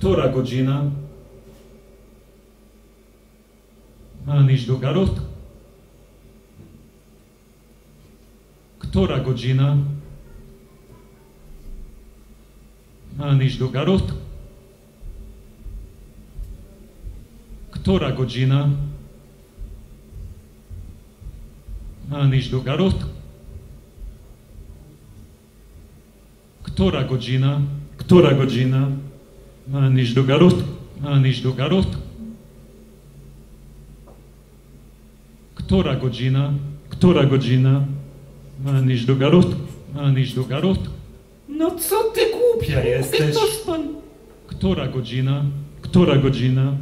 Która godzina? A, niż długa rutka. Która godzina? A, niż długa rutka. Która godzina? A, niż długa rutka. Która godzina? Która godzina? A, niż długa rutka. A, niż długa rutka. Która godzina? Która godzina? A, niż długa rutka. A, niż długa rutka. No co ty głupia jesteś? Pan... Która godzina? Która godzina?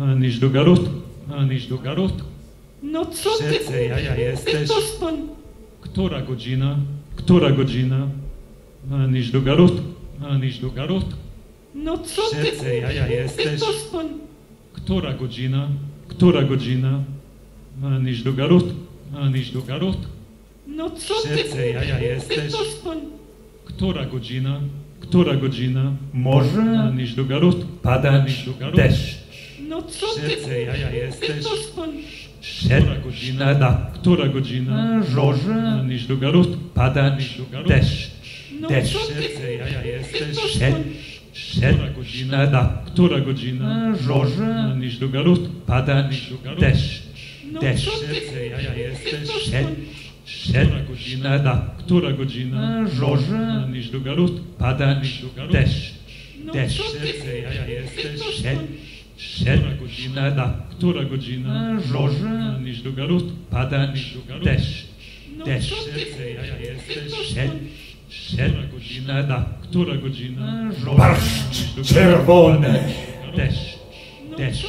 A, niż długa rutka. A, niż długa rutka. No co ty głupia jesteś? Pan... Która godzina? Która godzina? A, niż długa rutka. A, niż długa rutka. No co ty głupia jesteś? Pan... Która godzina? Która godzina? A, niż długa rutka. A, niż długa rutka. No co ty głupia jesteś? Która godzina? Która godzina? Może padać deszcz. No co ty jesteś? Godzina? Która godzina? Może padać deszcz. Deszcz. Która godzina? Może padać deszcz. Deszcz. Która godzina? Żorze, niż długa rutka, pada niż deszcz. Deszcz. Która godzina? Żorze, niż długa rutka, pada niż deszcz. Deszcz. Która godzina? Barszcz czerwony. Deszcz. Deszcz.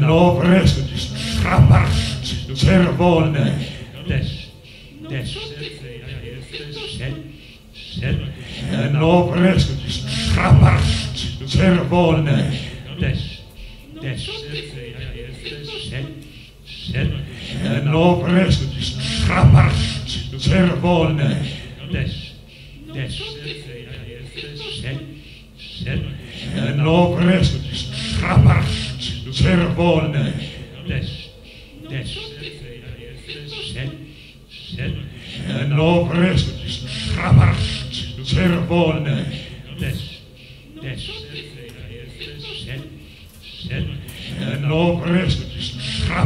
No wreszcie barszcz czerwony. Deszcz, deszcz. No wreszcie barszcz czerwony. Deszcz, deszcz. No wreszcie barszcz czerwony. Deszcz, deszcz. No wreszcie barszcz czerwony. Deszcz, deszcz. No wreszcie barszcz czerwony. Deszcz, deszcz. No wreszcie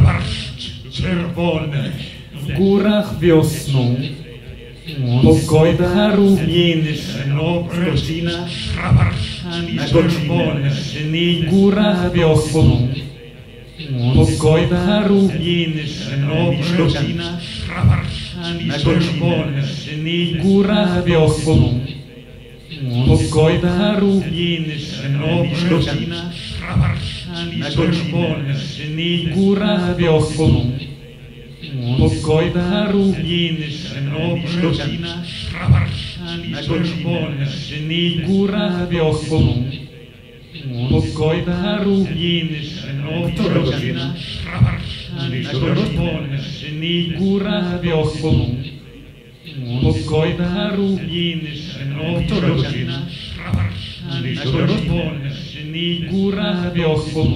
barszcz czerwony. W górach wiosną pogoda rówieńszna, godzina na godzinę. W górach wiosną pogoda rówieńszna, godzina na godzinę. W górach wiosną pogoda rówieńszna, godzina na godzinę. W górach wiosną pogoda rówieńszna, godzina na godzinę. W górach wiosną pogoda rówieńszna, godzina na godzinę. W górach wiosną pogoda rówieńszna, godzina na godzinę. W górach wiosną pogoda rówieńszna, godzina na godzinę. W górach wiosną pogoda rówieńszna, godzina na godzinę. W górach wiosną pogoda rówieńszna, godzina na godzinę. W górach wiosną pogoda rówieńszna, godzina na godzinę. W górach wiosną pogoda rówieńszna, godzina na godzinę. W górach wiosną pogoda rówieńszna, godzina na godzinę. W górach wiosną pogoda rówieńszna,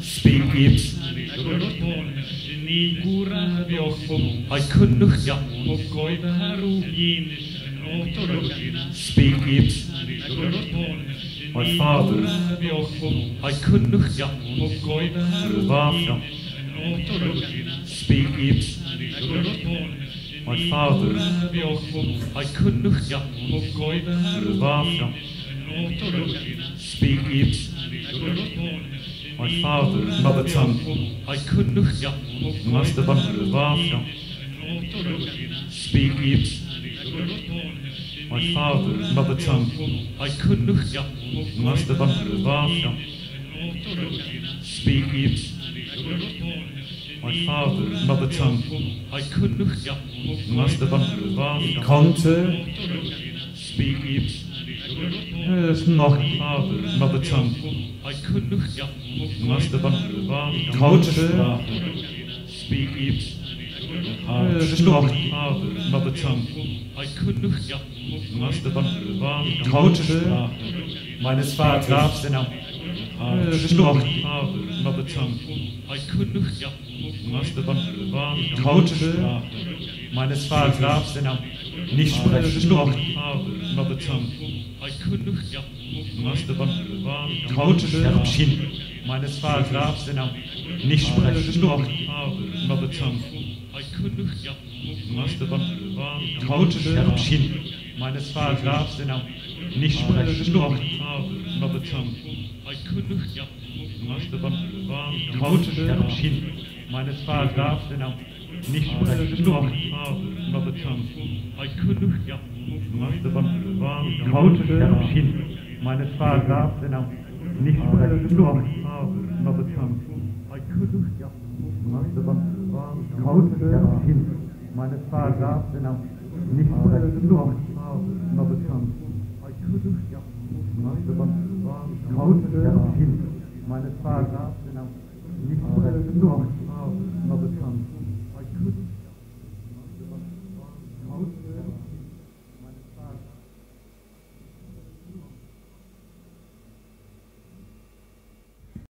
speak it. My father, I could not speak it. my father, I could not speak it. My father, mother tongue, I could not speak it. My father, mother tongue, I could not speak it. My father, mother tongue, I could not, ich konnte, speak it. Noch Mother Tongue. Couchsprache. Speak it. Noch Mother Tongue. Couchsprache meines Vaters. Noch Mother Tongue. Couchsprache meines Vaters. Nicht sprechen. Noch Mother Tongue. Couchsprache meines Vaters, nicht sprechen. Mother Tongue. Couchsprache meines Vaters, nicht sprechen. Mother Tongue. Couchsprache meines Vaters, nicht sprechen. Mother Tongue. Couchsprache meines Vaters, nicht sprechen. Mother Tongue. Couchsprache meines Vaters, nicht sprechen. Mother Tongue. Couchsprache meines Vaters, nicht sprechen.